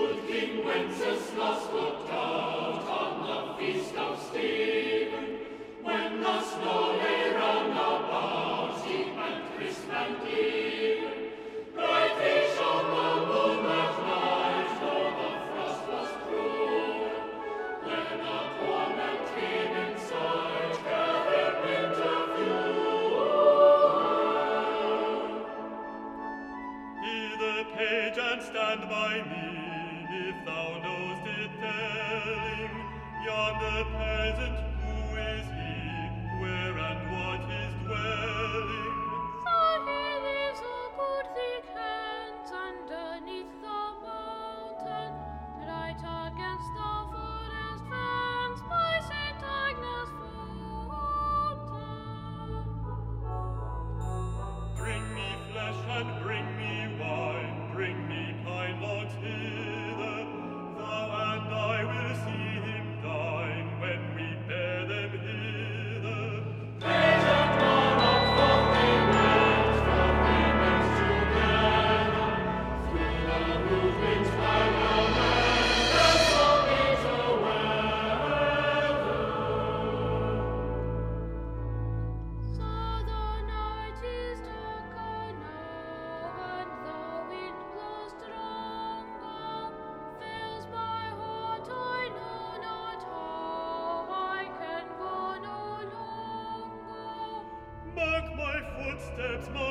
Good King Wenceslas looked out on the feast of Stephen, when the snow lay round about him and crisp and clear. Brightly shone the moon that night, though the frost was cruel. When a poor man came in sight, gathered winter fuel. Be the page and stand by me, if thou know'st it telling. Yonder peasant, who is he, where and what his dwelling? For he lives a good thick hands underneath the mountain, right against the forest fence by St. Agnes' fountain. Bring me flesh and bring me wine, bring me pine logs here. I will see him dine when we bear them hither. Days and hours from the west together, through the movements by the land, and from bitter weather. So the night is darker now, and the wind blows stronger, fills my footsteps, my